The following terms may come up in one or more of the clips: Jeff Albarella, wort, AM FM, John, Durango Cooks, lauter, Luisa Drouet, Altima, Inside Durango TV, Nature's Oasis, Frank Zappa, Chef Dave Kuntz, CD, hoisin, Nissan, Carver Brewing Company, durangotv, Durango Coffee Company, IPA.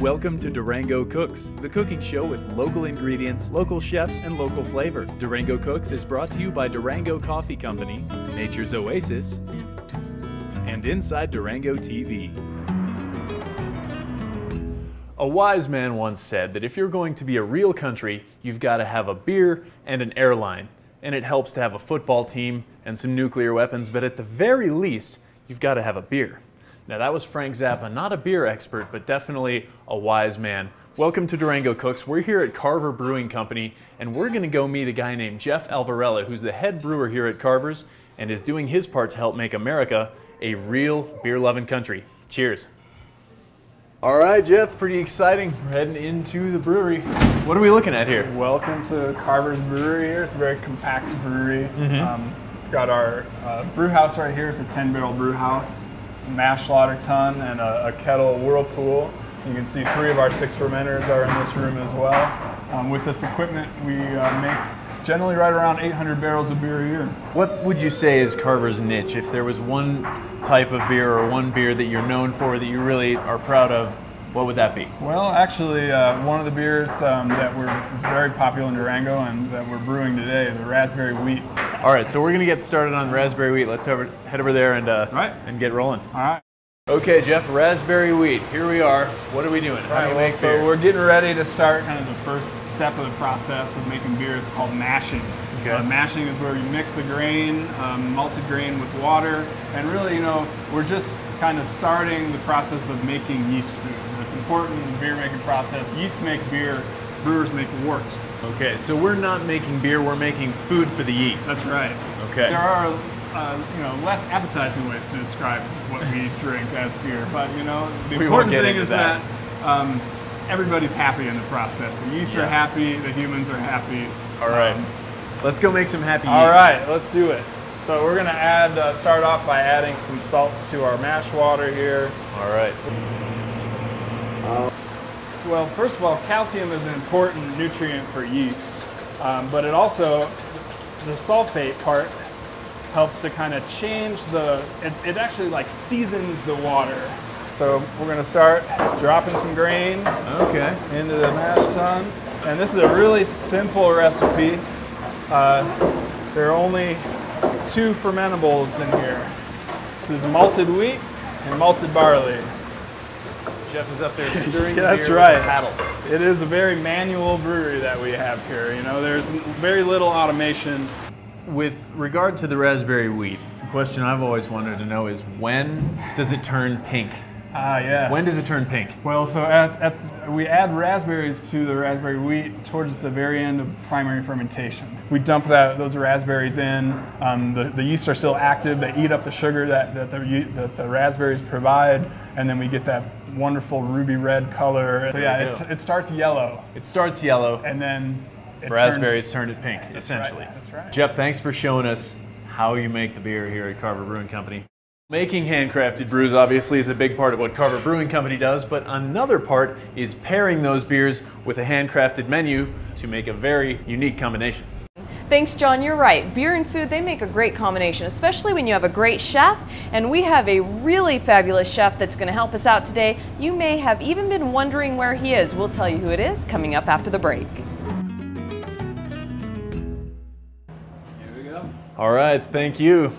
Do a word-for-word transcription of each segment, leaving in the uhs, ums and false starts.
Welcome to Durango Cooks, the cooking show with local ingredients, local chefs, and local flavor. Durango Cooks is brought to you by Durango Coffee Company, Nature's Oasis, and Inside Durango T V. A wise man once said that if you're going to be a real country, you've got to have a beer and an airline. And it helps to have a football team and some nuclear weapons, but at the very least, you've got to have a beer. Now that was Frank Zappa, not a beer expert, but definitely a wise man. Welcome to Durango Cooks. We're here at Carver Brewing Company, and we're gonna go meet a guy named Jeff Albarella, who's the head brewer here at Carver's, and is doing his part to help make America a real beer-loving country. Cheers. All right, Jeff, pretty exciting. We're heading into the brewery. What are we looking at here? Welcome to Carver's Brewery here. It's a very compact brewery. Mm-hmm. um, we've got our uh, brew house right here. It's a ten barrel brew house. Mash lauter tun and a, a kettle whirlpool. You can see three of our six fermenters are in this room as well. Um, with this equipment, we uh, make generally right around eight hundred barrels of beer a year. What would you say is Carver's niche? If there was one type of beer or one beer that you're known for that you really are proud of, what would that be? Well, actually, uh, one of the beers um, that we're, is very popular in Durango and that we're brewing today, the raspberry wheat. All right, so we're gonna get started on raspberry wheat. Let's over, head over there and uh, All right. and get rolling. All right. Okay, Jeff, raspberry wheat. Here we are. What are we doing? How do you make beer? So we're getting ready to start kind of the first step of the process of making beer is called mashing. Okay. Uh, mashing is where you mix the grain, um, malted grain with water, and really, you know, we're just kind of starting the process of making yeast food. It's important in the beer making process. Yeast make beer. Brewers make wort. Okay, so we're not making beer, we're making food for the yeast. That's right. Okay. There are uh, you know, less appetizing ways to describe what we drink as beer, but you know, the we important thing is that, that um, everybody's happy in the process. The yeast yeah. are happy, the humans are happy. All right. Um, let's go make some happy yeast. All right, let's do it. So we're gonna add, uh, start off by adding some salts to our mash water here. All right. Uh, Well, first of all, calcium is an important nutrient for yeast, um, but it also, the sulfate part helps to kind of change the, it, it actually like seasons the water. So we're going to start dropping some grain okay. into the mash tun. And this is a really simple recipe. Uh, there are only two fermentables in here. This is malted wheat and malted barley. Jeff is up there stirring yeah, the beer that's right. with a paddle. It is a very manual brewery that we have here. You know, there's very little automation. With regard to the raspberry wheat, the question I've always wanted to know is when does it turn pink? Ah, uh, yes. When does it turn pink? Well, so at, at, we add raspberries to the raspberry wheat towards the very end of primary fermentation. We dump that, those raspberries in. Um, the, the yeast are still active. They eat up the sugar that, that, the, that the raspberries provide, and then we get that wonderful ruby red color. So yeah, it, it starts yellow. It starts yellow. And then it raspberries turn it pink, that's essentially. Right. That's right. Jeff, thanks for showing us how you make the beer here at Carver Brewing Company. Making handcrafted brews obviously is a big part of what Carver Brewing Company does, but another part is pairing those beers with a handcrafted menu to make a very unique combination. Thanks, John. You're right. Beer and food, they make a great combination, especially when you have a great chef. And we have a really fabulous chef that's going to help us out today. You may have even been wondering where he is. We'll tell you who it is coming up after the break. Here we go. All right. Thank you.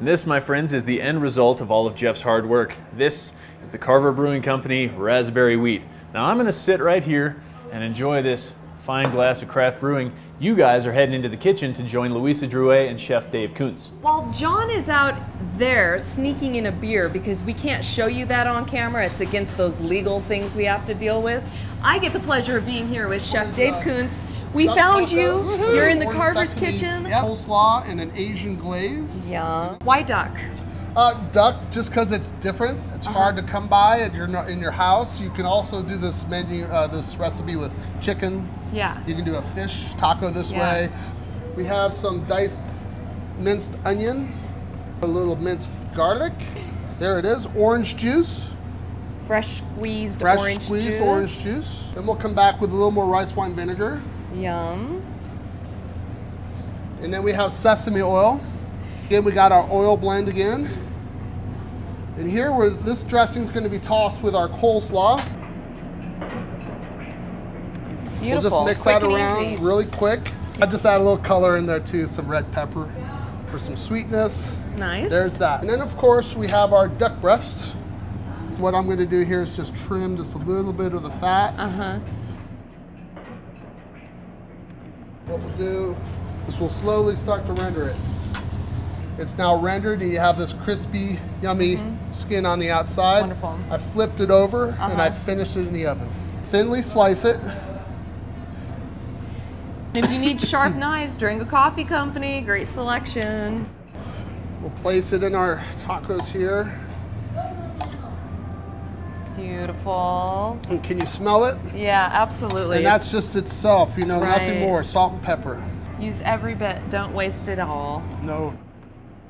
And this, my friends, is the end result of all of Jeff's hard work. This is the Carver Brewing Company Raspberry Wheat. Now, I'm going to sit right here and enjoy this fine glass of craft brewing. You guys are heading into the kitchen to join Luisa Drouet and Chef Dave Kuntz. While John is out there sneaking in a beer, because we can't show you that on camera, it's against those legal things we have to deal with, I get the pleasure of being here with Chef Dave Kuntz. We Duck found taco. you. You're in the Orange Carver's sesame, kitchen. Yep. Coleslaw and an Asian glaze. Yeah. Why duck? Uh, duck, just because it's different. It's uh-huh. hard to come by at your, in your house. You can also do this menu, uh, this recipe with chicken. Yeah. You can do a fish taco this yeah. way. We have some diced minced onion, a little minced garlic. There it is, orange juice. Fresh squeezed Fresh orange squeezed juice. Fresh squeezed orange juice. Then we'll come back with a little more rice wine vinegar. Yum. And then we have sesame oil. Again, we got our oil blend again. And here, we're, this dressing is going to be tossed with our coleslaw. Beautiful. We'll just mix quick that around easy. really quick. I just add a little color in there too, some red pepper for some sweetness. Nice. There's that. And then of course we have our duck breasts. What I'm gonna do here is just trim just a little bit of the fat. Uh-huh. What we'll do is we'll slowly start to render it. It's now rendered and you have this crispy, yummy mm-hmm. skin on the outside. Wonderful. I flipped it over uh-huh. and I finished it in the oven. Thinly slice it. If you need sharp knives, Durango Coffee Company, great selection. We'll place it in our tacos here. Beautiful. And can you smell it? Yeah, absolutely. And that's just itself, you know, right. nothing more, salt and pepper. Use every bit, don't waste it all. No.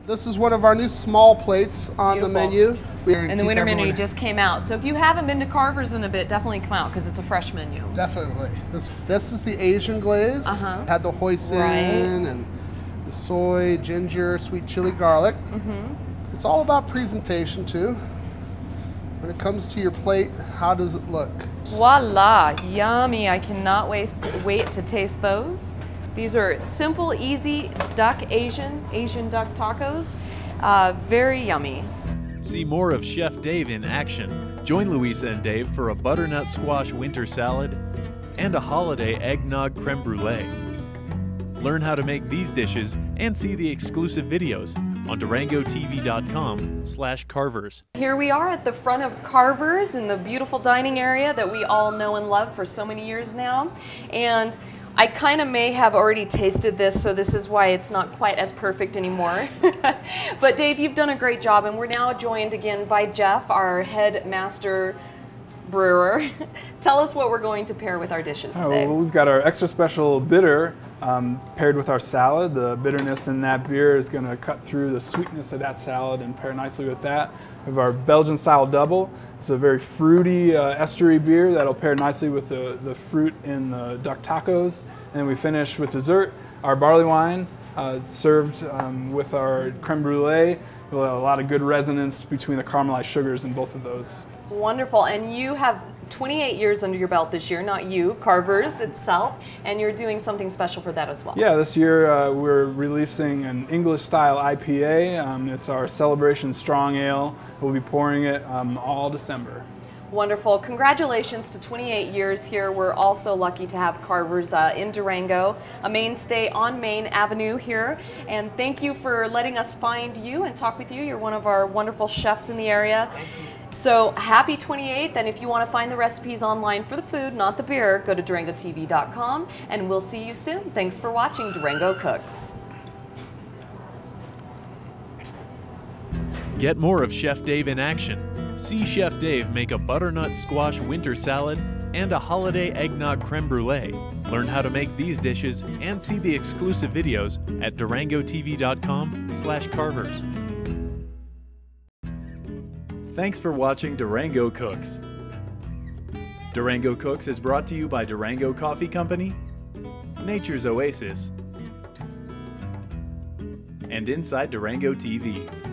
This is one of our new small plates on Beautiful. the menu. We and the winter menu just came out. So if you haven't been to Carver's in a bit, definitely come out because it's a fresh menu. Definitely. This, this is the Asian glaze. Uh-huh. Had the hoisin right. and the soy, ginger, sweet chili, garlic. Mm-hmm. It's all about presentation too. When it comes to your plate, how does it look? Voila, yummy. I cannot waste, wait to taste those. These are simple, easy duck Asian, Asian duck tacos. Uh, very yummy. See more of Chef Dave in action. Join Luisa and Dave for a butternut squash winter salad and a holiday eggnog creme brulee. Learn how to make these dishes and see the exclusive videos on Durango T V dot com slash Carvers. Here we are at the front of Carvers in the beautiful dining area that we all know and love for so many years now. And I kind of may have already tasted this, so this is why it's not quite as perfect anymore. But Dave, you've done a great job, and we're now joined again by Jeff, our head master brewer. Tell us what we're going to pair with our dishes today. Oh, well, we've got our extra special bitter um, paired with our salad. The bitterness in that beer is going to cut through the sweetness of that salad and pair nicely with that. We have our Belgian style double. It's a very fruity uh, estery beer that'll pair nicely with the, the fruit in the duck tacos. And then we finish with dessert, our barley wine uh, served um, with our creme brulee. We'll have a lot of good resonance between the caramelized sugars in both of those. Wonderful, and you have twenty-eight years under your belt this year, not you, Carver's itself, and you're doing something special for that as well. Yeah, this year uh, we're releasing an English-style I P A. Um, it's our Celebration Strong Ale. We'll be pouring it um, all December. Wonderful. Congratulations to twenty-eight years here. We're also lucky to have Carver's uh, in Durango, a mainstay on Main Avenue here. And thank you for letting us find you and talk with you. You're one of our wonderful chefs in the area. So happy twenty-eighth, and if you want to find the recipes online for the food, not the beer, go to Durango T V dot com, and we'll see you soon. Thanks for watching Durango Cooks. Get more of Chef Dave in action. See Chef Dave make a butternut squash winter salad and a holiday eggnog creme brulee. Learn how to make these dishes and see the exclusive videos at Durango T V dot com slash Carvers. Thanks for watching Durango Cooks. Durango Cooks is brought to you by Durango Coffee Company, Nature's Oasis, and Inside Durango T V.